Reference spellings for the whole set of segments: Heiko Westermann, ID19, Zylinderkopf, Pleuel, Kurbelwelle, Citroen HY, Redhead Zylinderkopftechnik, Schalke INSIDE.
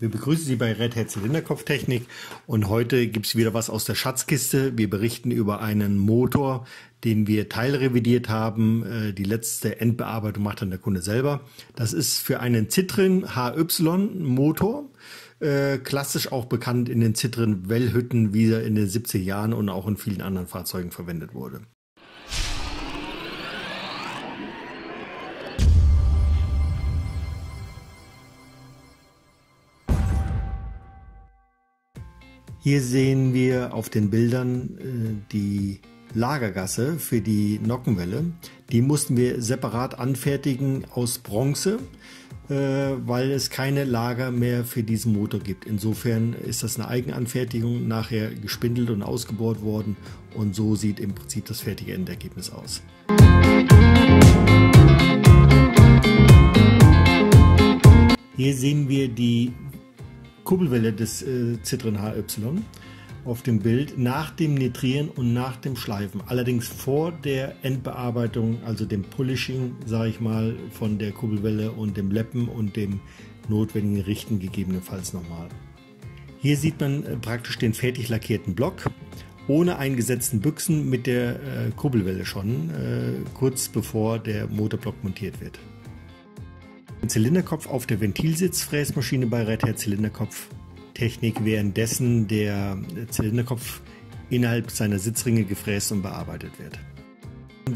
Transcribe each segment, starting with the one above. Wir begrüßen Sie bei Redhead Zylinderkopftechnik und heute gibt es wieder was aus der Schatzkiste. Wir berichten über einen Motor, den wir teilrevidiert haben. Die letzte Endbearbeitung macht dann der Kunde selber. Das ist für einen Citroen HY Motor, klassisch auch bekannt in den Citroen Wellhütten, wie er in den 70er Jahren und auch in vielen anderen Fahrzeugen verwendet wurde. Hier sehen wir auf den Bildern die Lagergasse für die Nockenwelle. Die mussten wir separat anfertigen aus Bronze, weil es keine Lager mehr für diesen Motor gibt. Insofern ist das eine Eigenanfertigung, nachher gespindelt und ausgebohrt worden und so sieht im Prinzip das fertige Endergebnis aus. Hier sehen wir die Kurbelwelle des Citroen HY auf dem Bild nach dem Nitrieren und nach dem Schleifen. Allerdings vor der Endbearbeitung, also dem Polishing, sage ich mal, von der Kurbelwelle und dem Läppen und dem notwendigen Richten gegebenenfalls nochmal. Hier sieht man praktisch den fertig lackierten Block ohne eingesetzten Büchsen mit der Kurbelwelle schon, kurz bevor der Motorblock montiert wird. Zylinderkopf auf der Ventilsitzfräsmaschine bei Redhead Zylinderkopftechnik, währenddessen der Zylinderkopf innerhalb seiner Sitzringe gefräst und bearbeitet wird.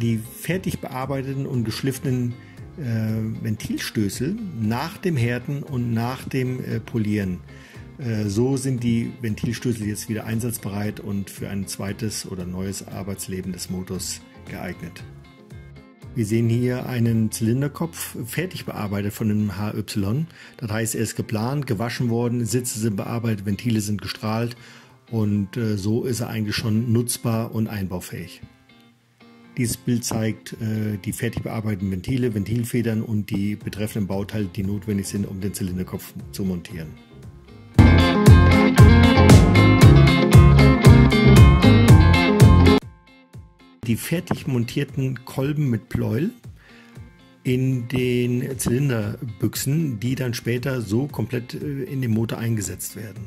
Die fertig bearbeiteten und geschliffenen Ventilstößel nach dem Härten und nach dem Polieren. So sind die Ventilstößel jetzt wieder einsatzbereit und für ein zweites oder neues Arbeitsleben des Motors geeignet. Wir sehen hier einen Zylinderkopf fertig bearbeitet von dem HY. Das heißt, er ist geplant, gewaschen worden, Sitze sind bearbeitet, Ventile sind gestrahlt und so ist er eigentlich schon nutzbar und einbaufähig. Dieses Bild zeigt die fertig bearbeiteten Ventile, Ventilfedern und die betreffenden Bauteile, die notwendig sind, um den Zylinderkopf zu montieren. Die fertig montierten Kolben mit Pleuel in den Zylinderbüchsen, die dann später so komplett in den Motor eingesetzt werden.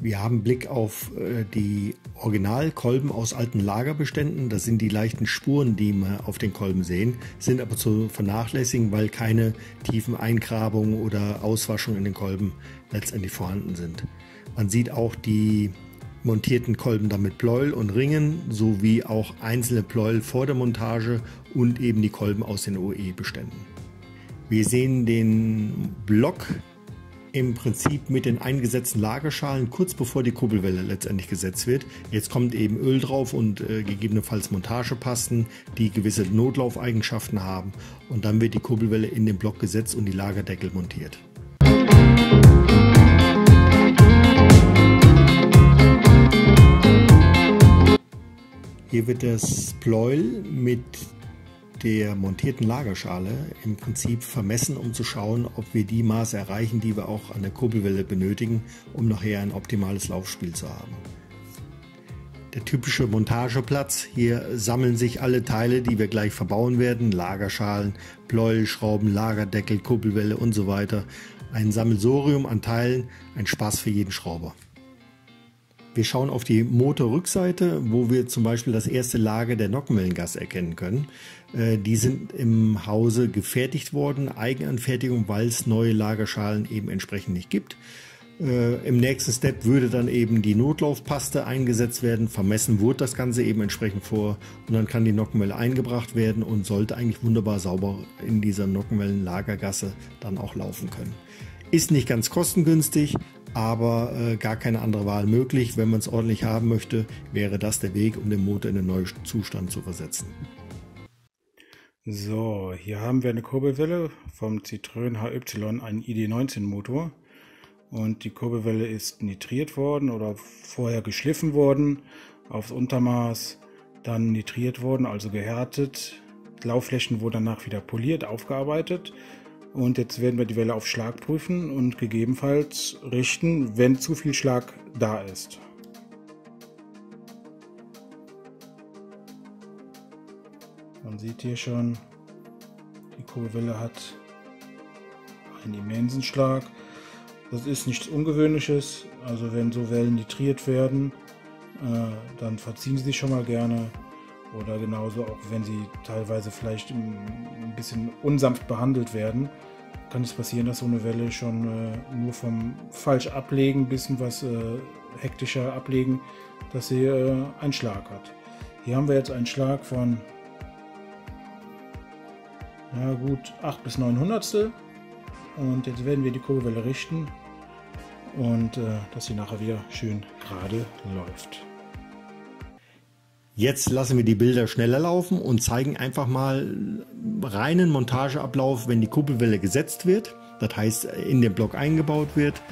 Wir haben Blick auf die Originalkolben aus alten Lagerbeständen. Das sind die leichten Spuren, die wir auf den Kolben sehen, sind aber zu vernachlässigen, weil keine tiefen Eingrabungen oder Auswaschungen in den Kolben letztendlich vorhanden sind. Man sieht auch die montierten Kolben dann mit Pleuel und Ringen sowie auch einzelne Pleuel vor der Montage und eben die Kolben aus den OE-Beständen. Wir sehen den Block im Prinzip mit den eingesetzten Lagerschalen kurz bevor die Kurbelwelle letztendlich gesetzt wird. Jetzt kommt eben Öl drauf und gegebenenfalls Montagepasten, die gewisse Notlaufeigenschaften haben und dann wird die Kurbelwelle in den Block gesetzt und die Lagerdeckel montiert. Hier wird das Pleuel mit der montierten Lagerschale im Prinzip vermessen, um zu schauen, ob wir die Maße erreichen, die wir auch an der Kurbelwelle benötigen, um nachher ein optimales Laufspiel zu haben. Der typische Montageplatz, hier sammeln sich alle Teile, die wir gleich verbauen werden, Lagerschalen, Pleuel, Schrauben, Lagerdeckel, Kurbelwelle und so weiter. Ein Sammelsorium an Teilen, ein Spaß für jeden Schrauber. Wir schauen auf die Motorrückseite, wo wir zum Beispiel das erste Lager der Nockenwellengasse erkennen können. Die sind im Hause gefertigt worden, Eigenanfertigung, weil es neue Lagerschalen eben entsprechend nicht gibt. Im nächsten Step würde dann eben die Notlaufpaste eingesetzt werden, vermessen wurde das Ganze eben entsprechend vor und dann kann die Nockenwelle eingebracht werden und sollte eigentlich wunderbar sauber in dieser Nockenwellenlagergasse dann auch laufen können. Ist nicht ganz kostengünstig, aber gar keine andere Wahl möglich. Wenn man es ordentlich haben möchte, wäre das der Weg, um den Motor in einen neuen Zustand zu versetzen. So, hier haben wir eine Kurbelwelle vom Citroen HY, einen ID19 Motor. Und die Kurbelwelle ist nitriert worden oder vorher geschliffen worden, aufs Untermaß, dann nitriert worden, also gehärtet. Die Laufflächen wurden danach wieder poliert, aufgearbeitet. Und jetzt werden wir die Welle auf Schlag prüfen und gegebenenfalls richten, wenn zu viel Schlag da ist. Man sieht hier schon, die Kurbelwelle hat einen immensen Schlag. Das ist nichts Ungewöhnliches, also wenn so Wellen nitriert werden, dann verziehen sie sich schon mal gerne. Oder genauso auch wenn sie teilweise vielleicht ein bisschen unsanft behandelt werden, kann es passieren, dass so eine Welle schon nur vom falsch ablegen, bisschen was hektischer ablegen, dass sie einen Schlag hat. Hier haben wir jetzt einen Schlag von ja gut 8 bis 9 Hundertstel. Und jetzt werden wir die Kurbelwelle richten und dass sie nachher wieder schön gerade läuft. Jetzt lassen wir die Bilder schneller laufen und zeigen einfach mal reinen Montageablauf, wenn die Kurbelwelle gesetzt wird, das heißt in den Block eingebaut wird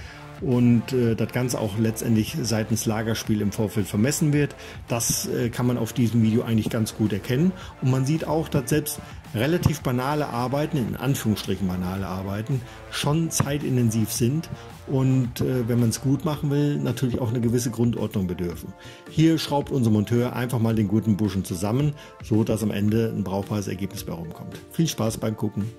und das Ganze auch letztendlich seitens Lagerspiel im Vorfeld vermessen wird. Das kann man auf diesem Video eigentlich ganz gut erkennen und man sieht auch, dass selbst relativ banale Arbeiten, in Anführungsstrichen banale Arbeiten, schon zeitintensiv sind und wenn man es gut machen will, natürlich auch eine gewisse Grundordnung bedürfen. Hier schraubt unser Monteur einfach mal den guten Buschen zusammen, so dass am Ende ein brauchbares Ergebnis bei rumkommt. Viel Spaß beim Gucken!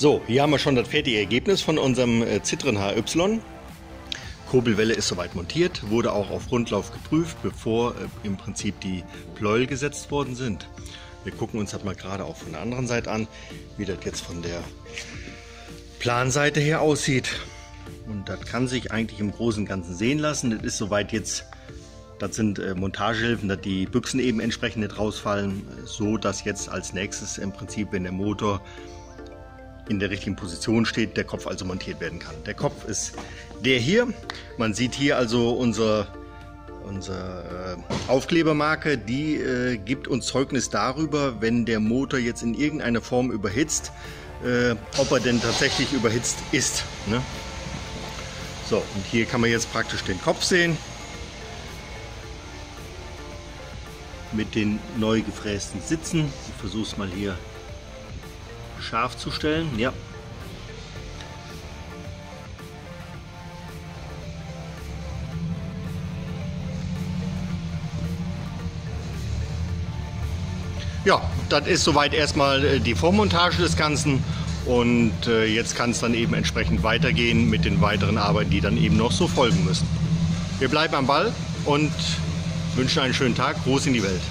So, hier haben wir schon das fertige Ergebnis von unserem Citroen HY. Kurbelwelle ist soweit montiert, wurde auch auf Rundlauf geprüft, bevor im Prinzip die Pleuel gesetzt worden sind. Wir gucken uns das mal gerade auch von der anderen Seite an, wie das jetzt von der Planseite her aussieht. Und das kann sich eigentlich im Großen und Ganzen sehen lassen. Das ist soweit jetzt, das sind Montagehilfen, dass die Büchsen eben entsprechend nicht rausfallen, so dass jetzt als nächstes im Prinzip, wenn der Motor in der richtigen Position steht, der Kopf also montiert werden kann. Der Kopf ist der hier. Man sieht hier also unsere Aufklebermarke, die gibt uns Zeugnis darüber, wenn der Motor jetzt in irgendeiner Form überhitzt, ob er denn tatsächlich überhitzt ist, ne? So, und hier kann man jetzt praktisch den Kopf sehen mit den neu gefrästen Sitzen. Ich versuche es mal hier scharf zu stellen, ja. Ja, das ist soweit erstmal die Vormontage des Ganzen und jetzt kann es dann eben entsprechend weitergehen mit den weiteren Arbeiten, die dann eben noch so folgen müssen. Wir bleiben am Ball und wünschen einen schönen Tag. Gruß in die Welt.